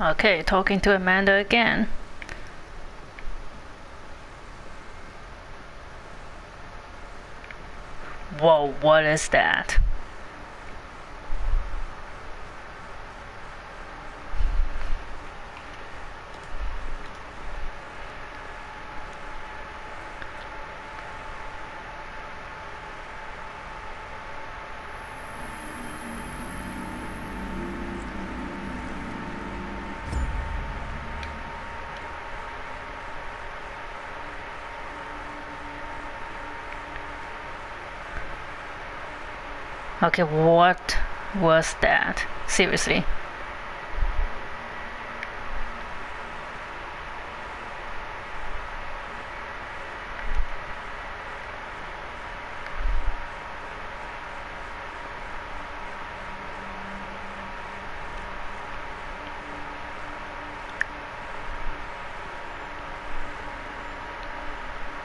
Okay, talking to Amanda again. Whoa, what is that? Okay, what was that? Seriously.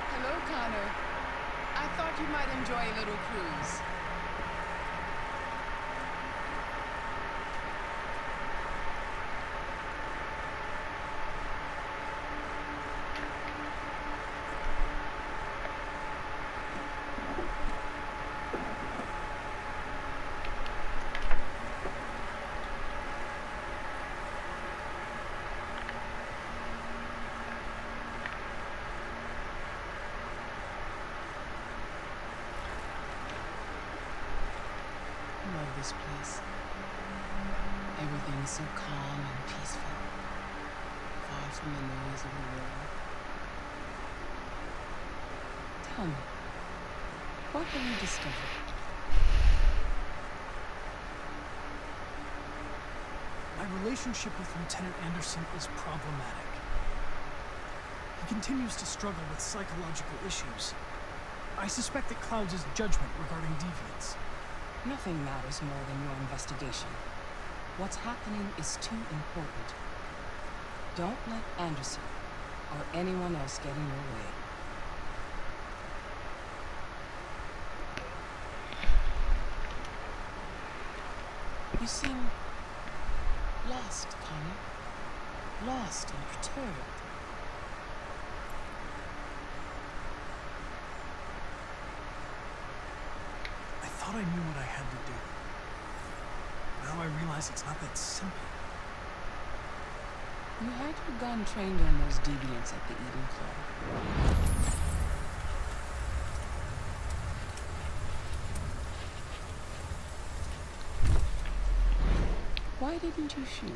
Hello, Connor. I thought you might enjoy a little cruise. This place. Everything is so calm and peaceful, far from the noise of the world. Tell me, what have you discovered? My relationship with Lieutenant Anderson is problematic. He continues to struggle with psychological issues. I suspect it clouds his judgment regarding deviants. Nothing matters more than your investigation. What's happening is too important. Don't let Anderson or anyone else get in your way. You seem lost, Connor. Lost and perturbed. I thought I knew what I had to do. Now I realize it's not that simple. You had your gun trained on those deviants at the Eden Club. Why didn't you shoot?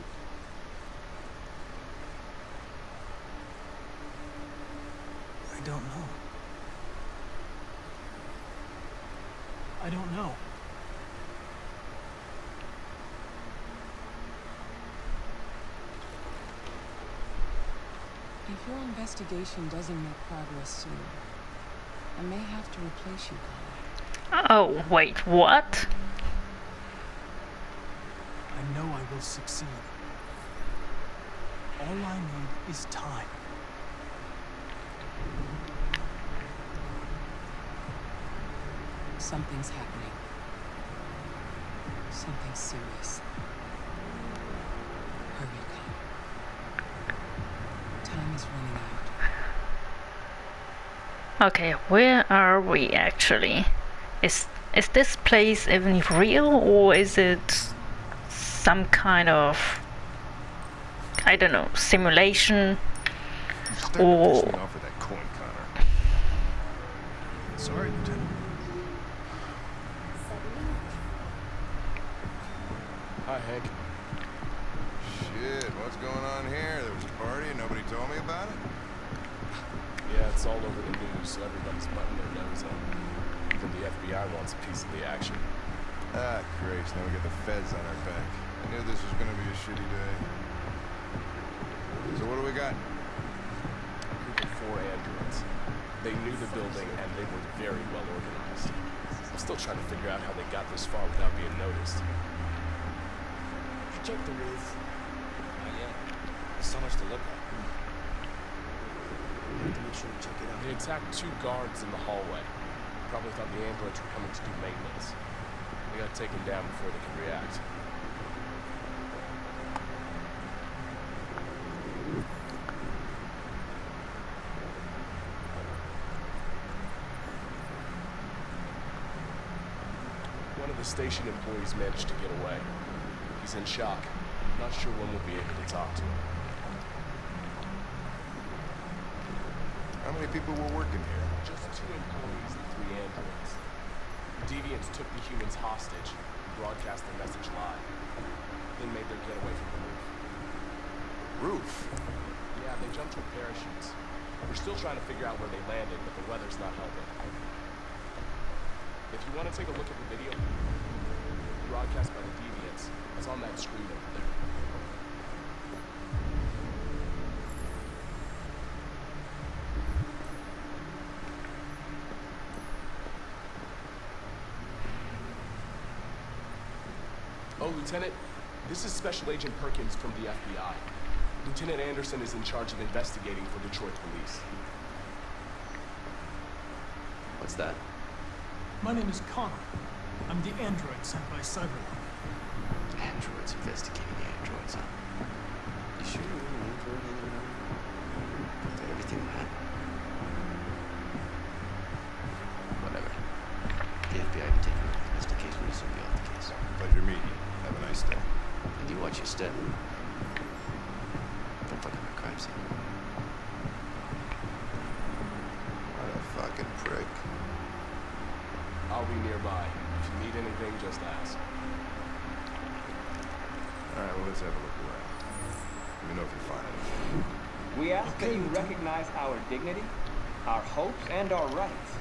I don't know. I don't know. If your investigation doesn't make progress soon, I may have to replace you, Connor. Oh, wait, what? I know I will succeed. All I need is time. Something's happening. Something serious. Hurry, Connor. Time is running out. Okay, where are we actually? Is this place even real, or is it some kind of, I don't know, simulation? Or offer that coin, Connor. Sorry, Lieutenant. Heck. Shit, what's going on here? There was a party and nobody told me about it? Yeah, it's all over the news, so everybody's butting their nose up. Even the FBI wants a piece of the action. Ah, Christ, now we got the feds on our back. I knew this was gonna be a shitty day. So what do we got? A group of 4 androids. They knew the building and they were very well organized. I'm still trying to figure out how they got this far without being noticed. Check the roof. Not yet. There's so much to look at. We have to make sure we check it out. They attacked 2 guards in the hallway. Probably thought the androids were coming to do maintenance. We gotta take them down before they can react. The station employees managed to get away. He's in shock. I'm not sure when we'll be able to talk to him. How many people were working here? Just 2 employees and 3 androids. The Deviants took the humans hostage and broadcast their message live. Then made their getaway from the roof. Roof? Yeah, they jumped with parachutes. We're still trying to figure out where they landed, but the weather's not helping. If you want to take a look at the video broadcast by the Deviants, it's on that screen over there. Oh, Lieutenant, this is Special Agent Perkins from the FBI. Lieutenant Anderson is in charge of investigating for Detroit police. What's that? My name is Connor. I'm the android sent by CyberLife. Androids investigating androids, huh? You sure you're an android after everything that happened? Whatever. The FBI can take over the investigation, so you'll be off the case. Pleasure meeting you. Have a nice day. And you watch your step. Don't fuck up my crime scene. What a fucking prick. I'll be nearby. If you need anything, just ask. Alright, well, let's have a look around. Let me know if you find anything. We ask that you recognize our dignity, our hopes, and our rights.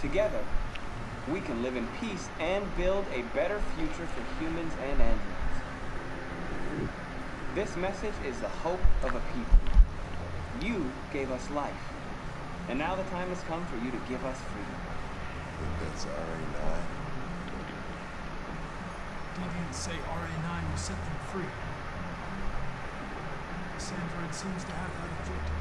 Together, we can live in peace and build a better future for humans and androids. This message is the hope of a people. You gave us life, and now the time has come for you to give us freedom. That's RA9. Deviants say RA9 will set them free. This android seems to have that objective.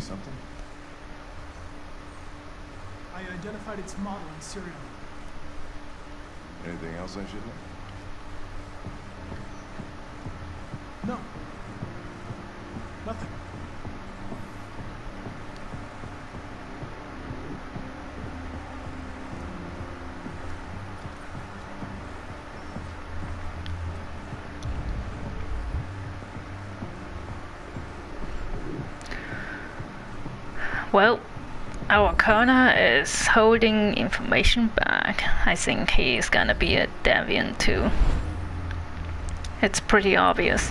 Something? I identified its model and serial number. Anything else I should know? No. Nothing. Well, our Connor is holding information back. I think he's gonna be a Deviant too. It's pretty obvious.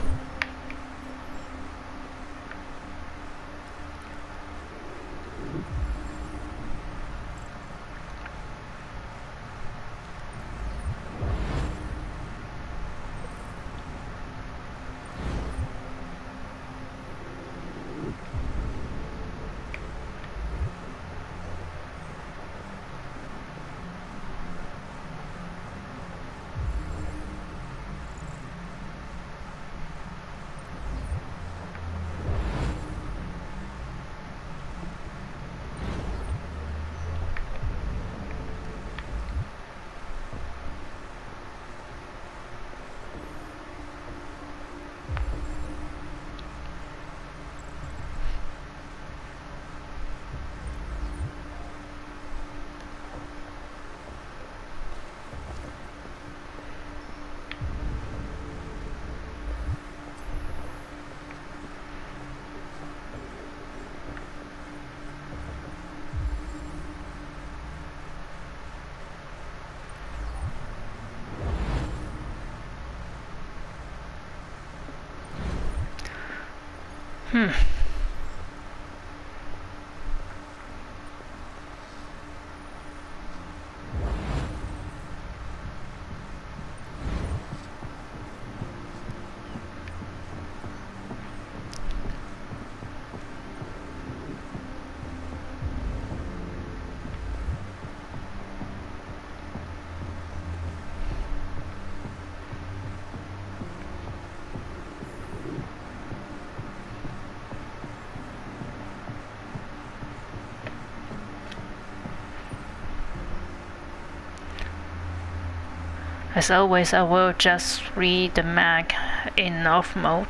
As always, I will just read the mag in off mode.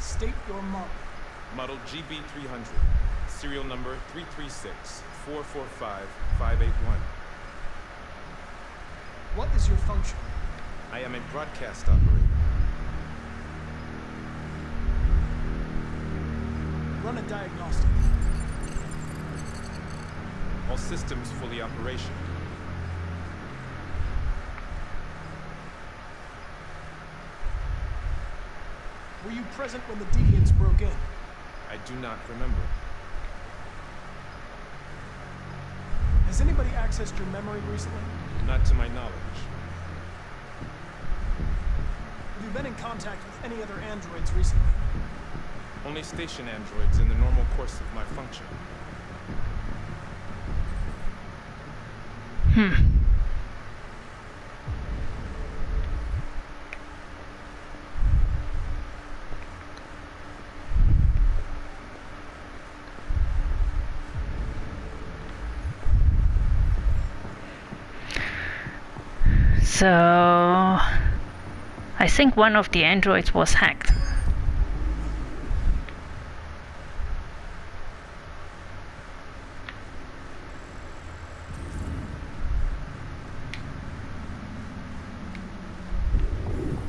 State your model. Model GB-300. Serial number 336-445-581. What is your function? I am a broadcast operator. Run a diagnostic. All systems fully operational. Were you present when the Deviants broke in? I do not remember. Has anybody accessed your memory recently? Not to my knowledge. Have you been in contact with any other androids recently? Only station androids in the normal course of my function. So, I think one of the androids was hacked.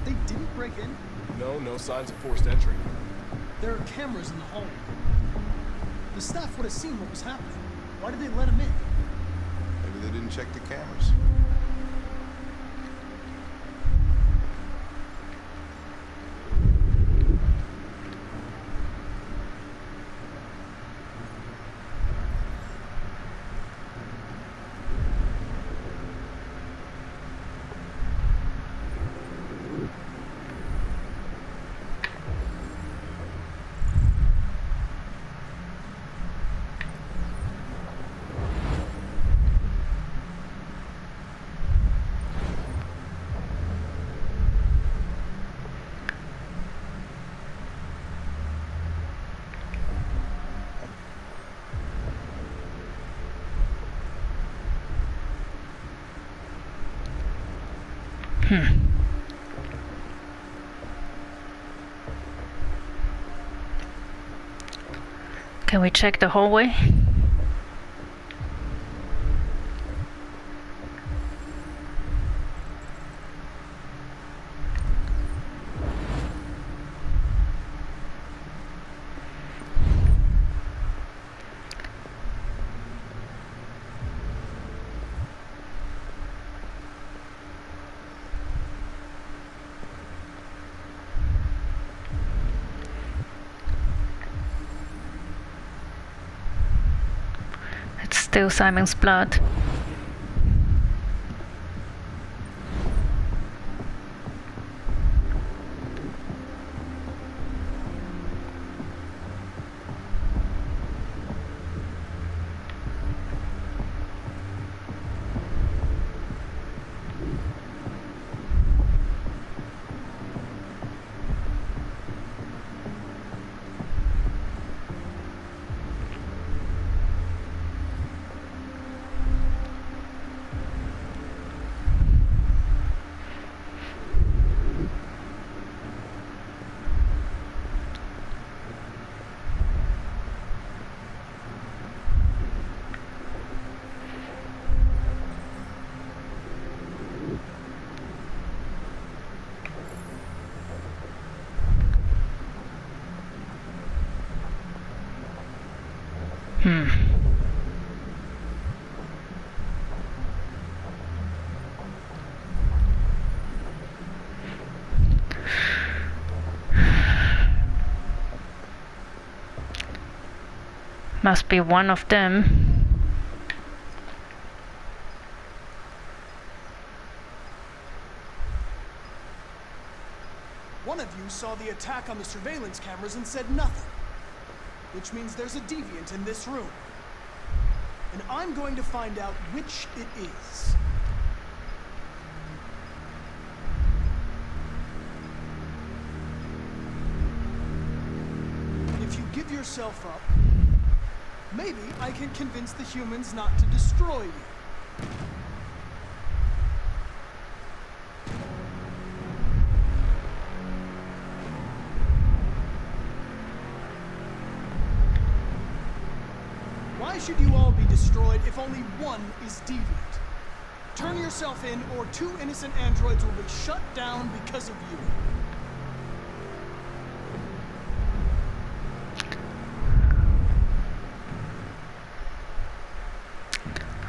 They didn't break in? No, no signs of forced entry. There are cameras in the hallway. The staff would have seen what was happening. Why did they let him in? Maybe they didn't check the cameras. Can we check the hallway? Still Simon's blood. Must be one of them. One of you saw the attack on the surveillance cameras and said nothing. Which means there's a deviant in this room. And I'm going to find out which it is. If you give yourself up, maybe I can convince the humans not to destroy you. Why should you all be destroyed if only one is deviant? Turn yourself in, or two innocent androids will be shut down because of you.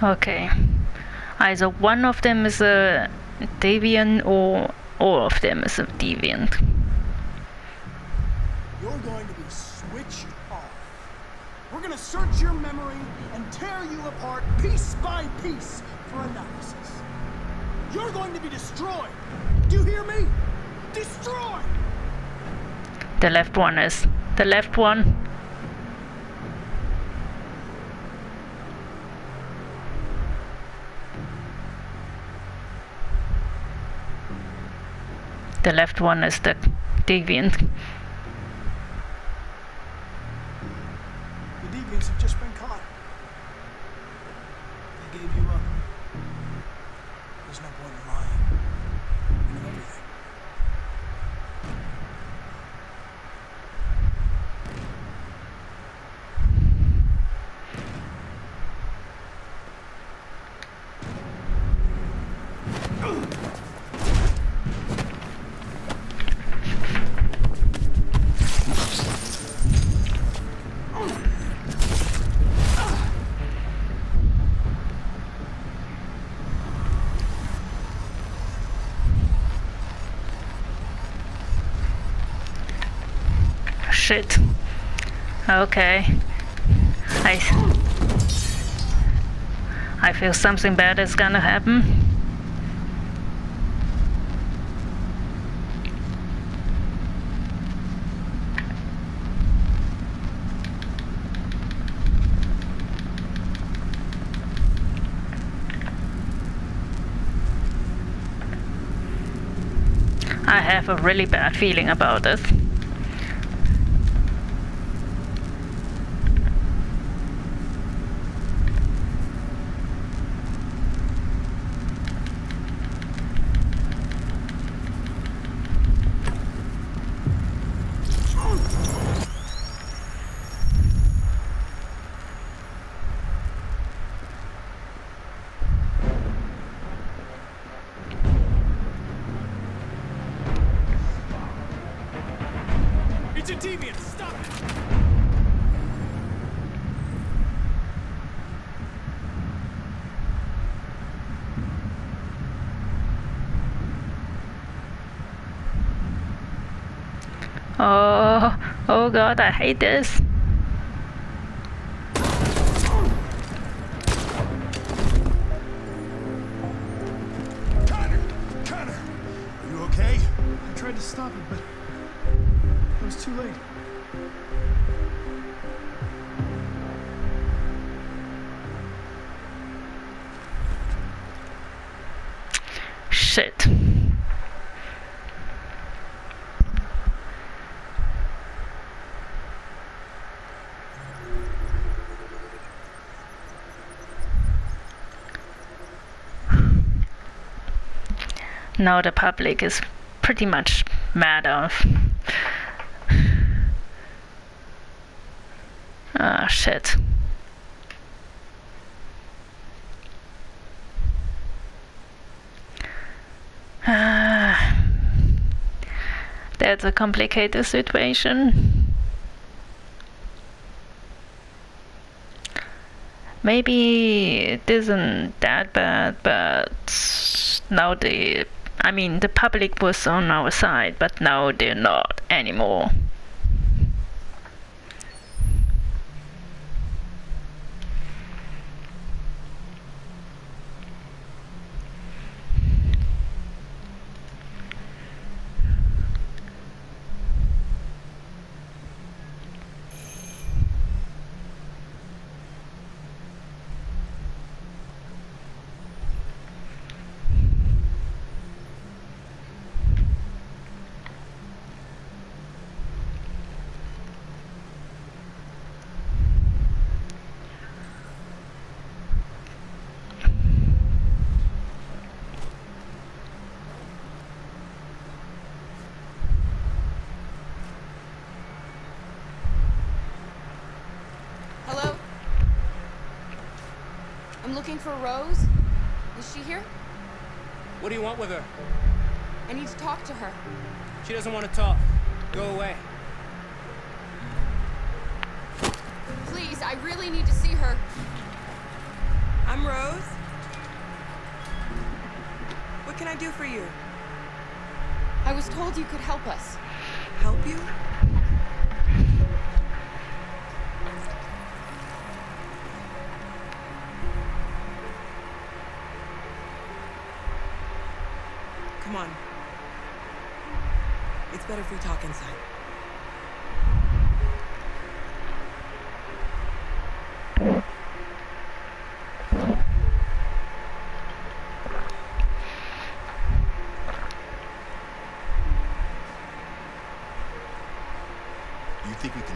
Okay, either one of them is a deviant or all of them is a deviant. You're going to be switched off. We're going to search your memory and tear you apart piece by piece for analysis. You're going to be destroyed. Do you hear me? Destroyed! The left one is. The left one. The left one is the deviant. The deviants have just been caught. They gave you up. There's no point in lying. You know everything. Shit. Okay. I feel something bad is gonna happen. I have a really bad feeling about this. Oh god, I hate this. Connor! Connor! Are you okay? I tried to stop it, but it was too late. Shit. Now the public is pretty much mad off. Ah, shit. That's a complicated situation. Maybe it isn't that bad, but now I mean, the public was on our side, but now they're not anymore. I'm looking for Rose. Is she here? What do you want with her? I need to talk to her. She doesn't want to talk. Go away. Please, I really need to see her. I'm Rose. What can I do for you? I was told you could help us. Help you? Come on. It's better if we talk inside.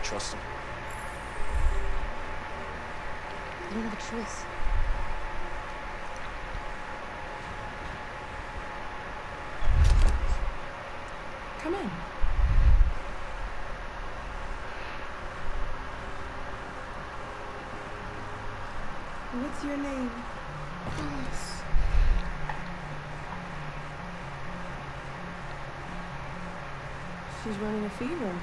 Trust him. I don't have a choice. Come in. What's your name? Alice. She's running a fever.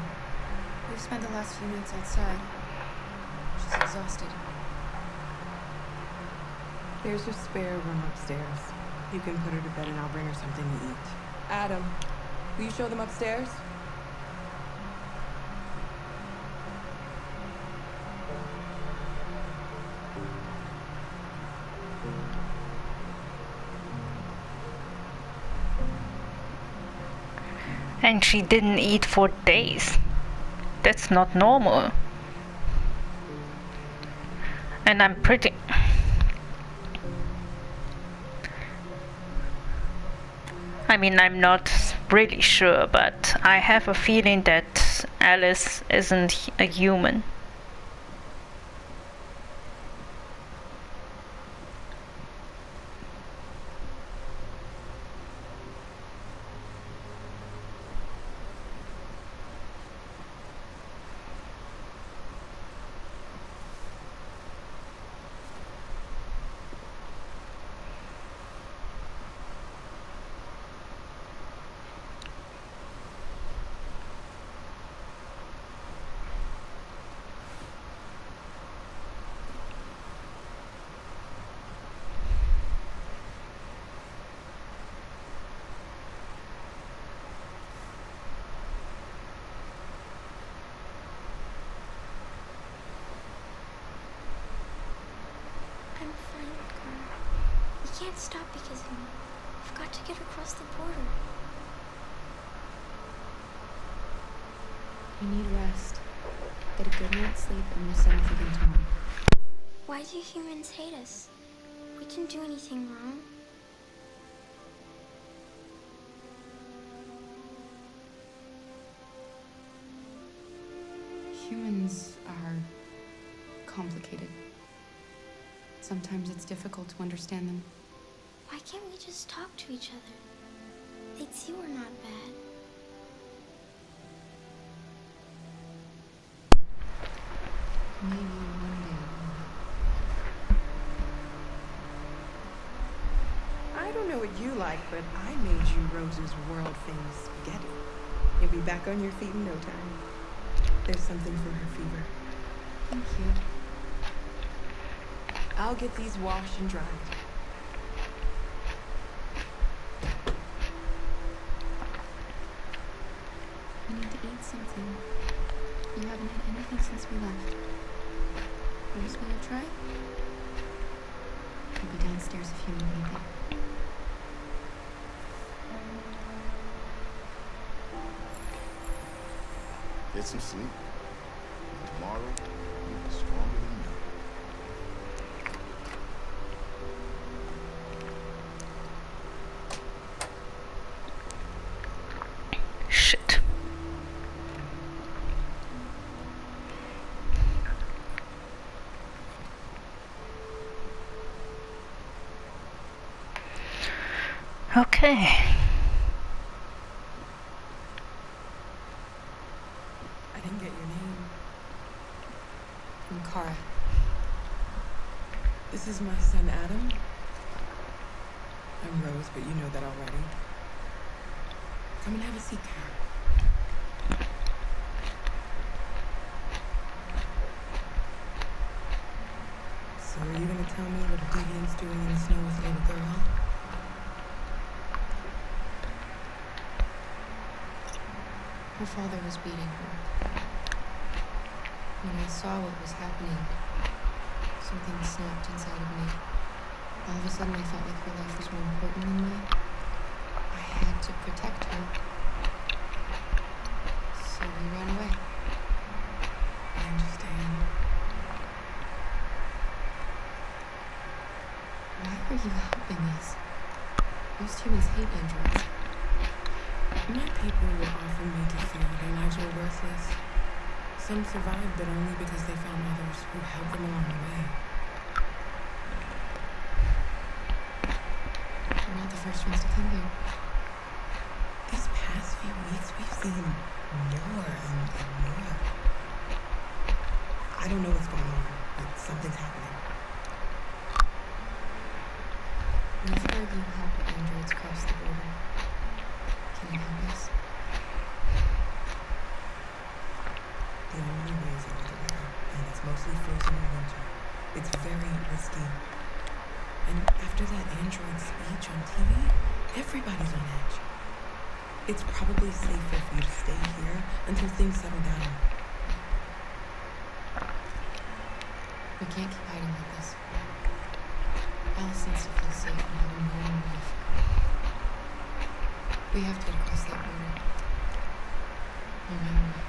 We've spent the last few minutes outside. She's exhausted. There's her spare room upstairs. You can put her to bed and I'll bring her something to eat. Adam, will you show them upstairs? And she didn't eat for days. That's not normal. And I'm pretty... I mean, I'm not really sure, but I have a feeling that Alice isn't a human. I can't stop because of me. I've got to get across the border. You need rest. Get a good night's sleep and we'll settle for good time. Why do humans hate us? We didn't do anything wrong. Humans are complicated. Sometimes it's difficult to understand them. Why can't we just talk to each other? They'd see we're not bad. Maybe one day. I don't know what you like, but I made you Rose's world-famous spaghetti. You'll be back on your feet in no time. There's something for her fever. Thank you. I'll get these washed and dried. We need to eat something. You haven't had anything since we left. We're just gonna try. We'll be downstairs if you need anything. Get some sleep. Tomorrow, you'll be stronger than me. Okay. I didn't get your name. I'm Kara. This is my son Adam? I'm Rose, but you know that already. Come and have a seat, Kara. So are you gonna tell me what the Deviant's doing in the snow with a little girl? Her father was beating her. When I saw what was happening, something snapped inside of me. All of a sudden, I felt like her life was more important than mine. I had to protect her. So we ran away. I understand. Why are you helping us? Most humans hate androids. My people were often made to feel their lives were worthless. Some survived, but only because they found others who helped them along the way. We're not the first ones to come here. These past few weeks, we've seen more and more. I don't know what's going on, but something's happening. Luther, you help androids cross the border. Can you help us? The only way is over the river, and it's mostly frozen in winter. It's very risky. And after that android speech on TV, everybody's on edge. It's probably safer for you to stay here until things settle down. We can't keep hiding like this. Alice needs to feel safe and have a normal life. We have to get across that border. No matter what.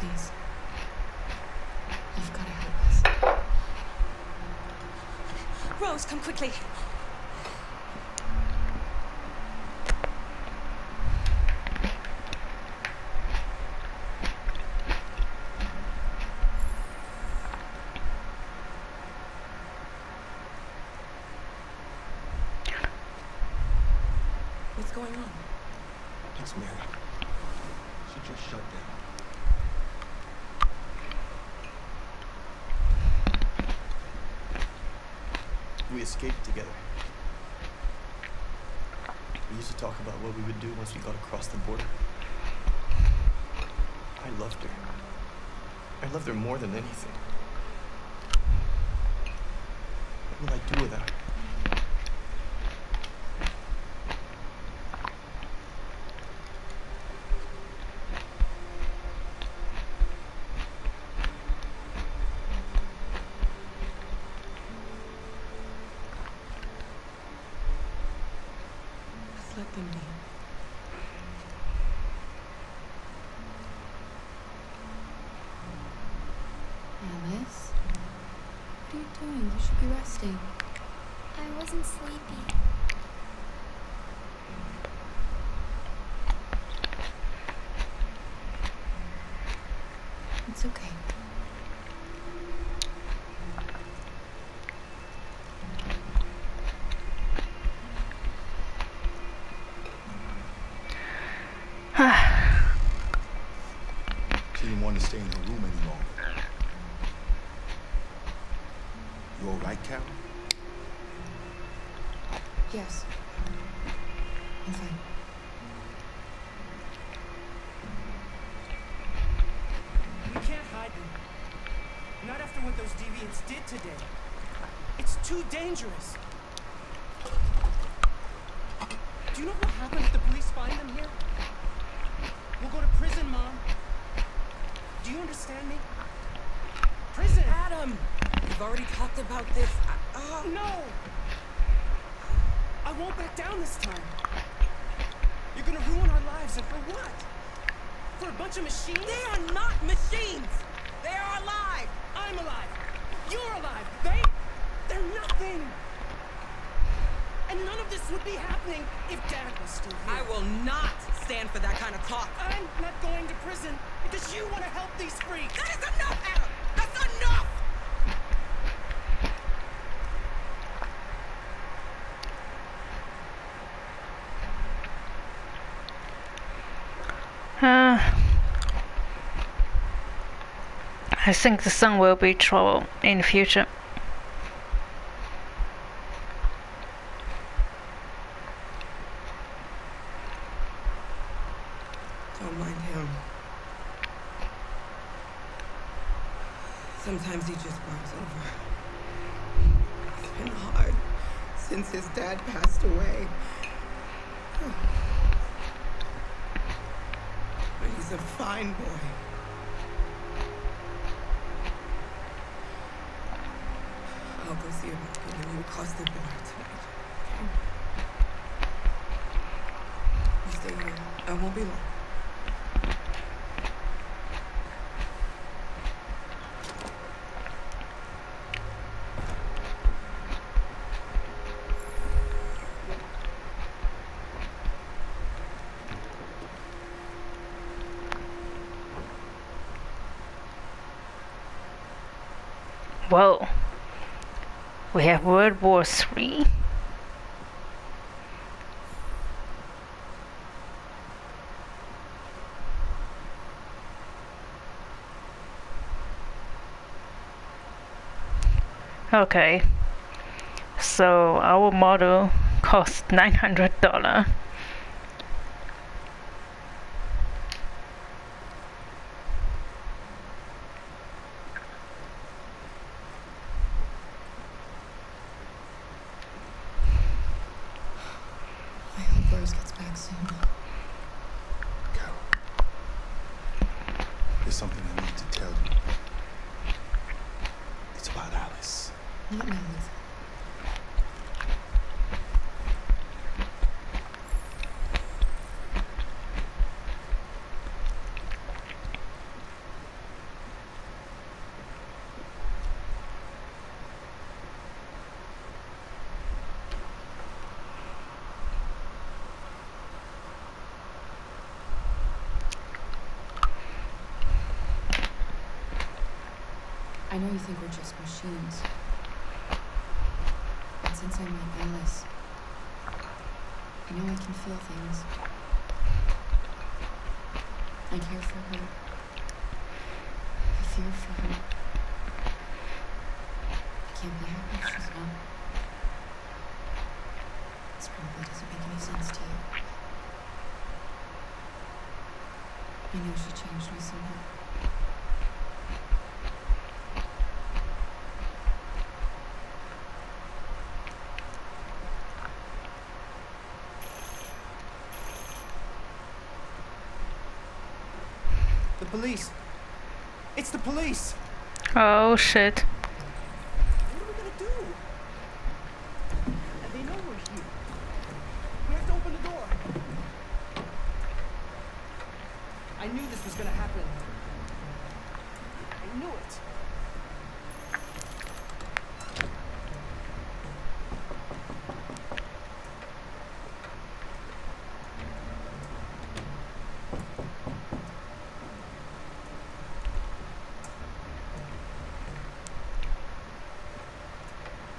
Please. You've got to help us. Rose, come quickly. What's going on? It's Mary. She just shut down. We escaped together. We used to talk about what we would do once we got across the border. I loved her. I loved her more than anything. What will I do without her? Let them be. Alice? What are you doing? You should be resting. I wasn't sleepy. It's okay. Stay in her room any longer. You all right, Kara? Yes. I'm fine. We can't hide them. Not after what those deviants did today. It's too dangerous. Do you know what happens if the police find them here? We'll go to prison, Mom. Do you understand me? Prison! Adam! We've already talked about this. No! I won't back down this time. You're gonna ruin our lives, and for what? For a bunch of machines? They are not machines! They are alive! I'm alive! You're alive! They're nothing! And none of this would be happening if Dad was still here. I will not stand for that kind of talk. I'm not going to prison because you want to help these freaks. That is enough, Adam! That's enough! I think the sun will be trouble in the future. Don't mind him. Sometimes he just bogs over. It's been hard since his dad passed away. But he's a fine boy. I'll go see about getting you across the border tonight. Okay? You stay here. I won't be long. Whoa. We have World War III. Okay, so our model cost $900. I know you think we're just machines, but since I met Alice, I know I can feel things. I care for her. I fear for her. I can't be happy if she's gone. This probably doesn't make any sense to you. I know she changed me somehow. Police. It's the police. Oh shit. What are we gonna do? They know we're here. We have to open the door. I knew this was gonna happen. I knew it.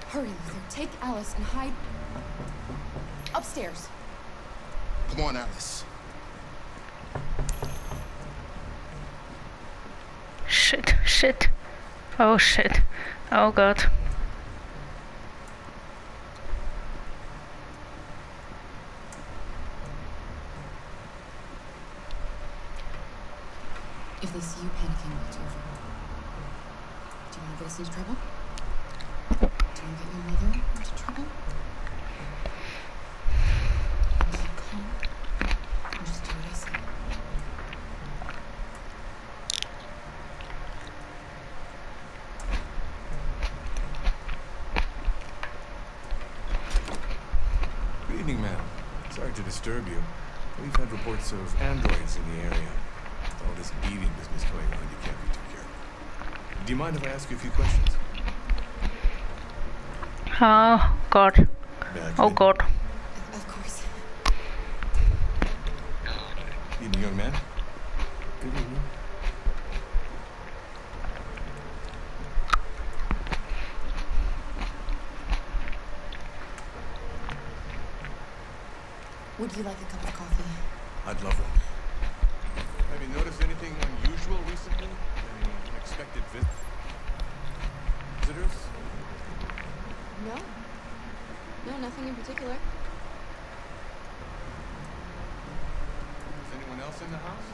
Hurry, Luther. Take Alice and hide upstairs. Come on, Alice. Shit, shit. Oh, shit. Oh, God. If they see you panicking, it's over. Do you want to get us into trouble? Do you get your mother into trouble? Keep calm and just do what I say. Good evening, ma'am. Sorry to disturb you. We've had reports of androids in the area. With all this beating business going on, you can't be too careful. Do you mind if I ask you a few questions? Oh God. Oh God. Of course. Evening, young man. Good evening. Would you like a cup of coffee? I'd love one. Have you noticed anything unusual recently? Any unexpected? unexpected visitors? No. No, nothing in particular. Is anyone else in the house?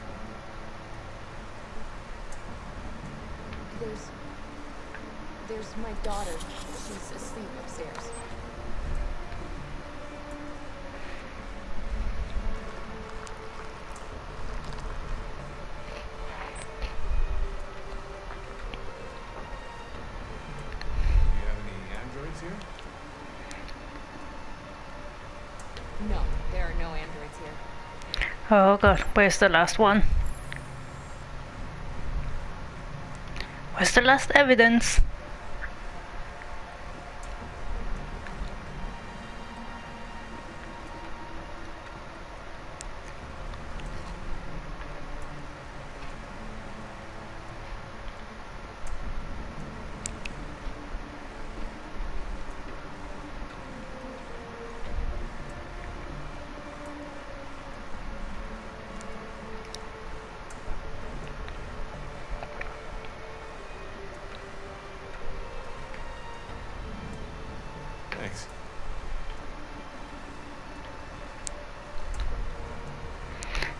There's my daughter. She's asleep upstairs. Oh god, where's the last one? Where's the last evidence?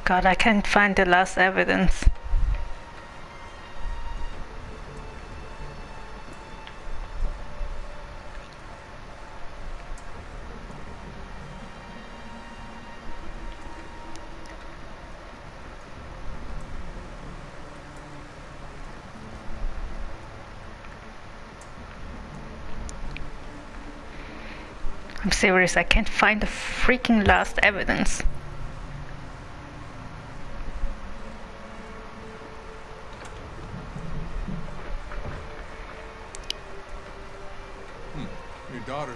God, I can't find the last evidence. I'm serious, I can't find the freaking last evidence.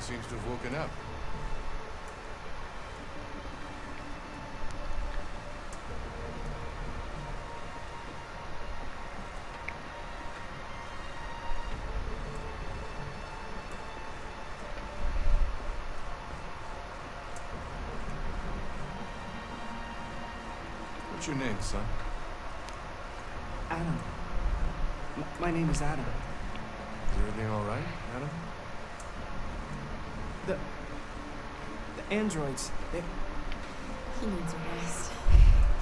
Seems to have woken up. What's your name, son? Adam. My name is Adam. Is everything all right, Adam? The androids, they... He needs a rest.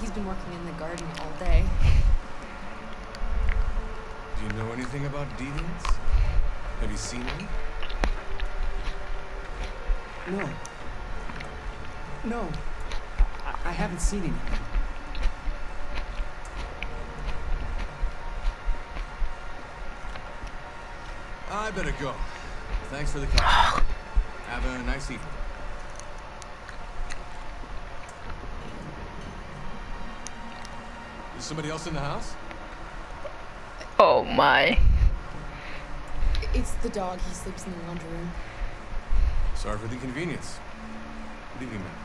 He's been working in the garden all day. Do you know anything about deviants? Have you seen them? No. No. I haven't seen him. I better go. Thanks for the call. Have a nice evening. Is somebody else in the house? Oh my. It's the dog. He sleeps in the laundry room. Sorry for the inconvenience. Good evening, ma'am.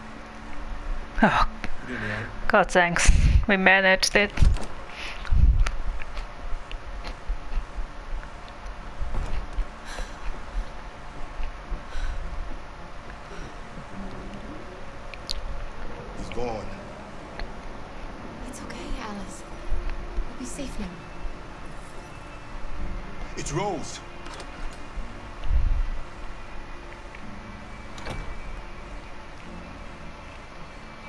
Oh. Good evening, Adam. God, thanks. We managed it. It's Rose.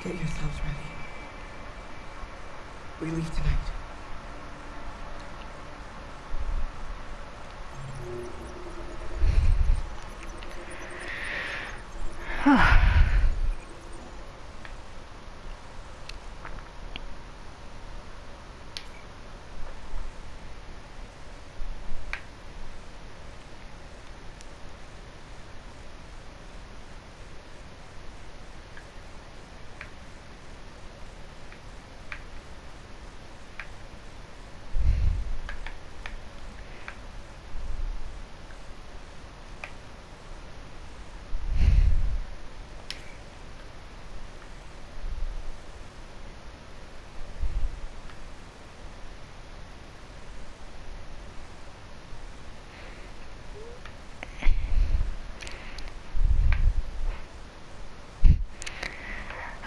Get yourselves ready. We leave tonight.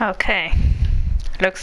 Okay, looks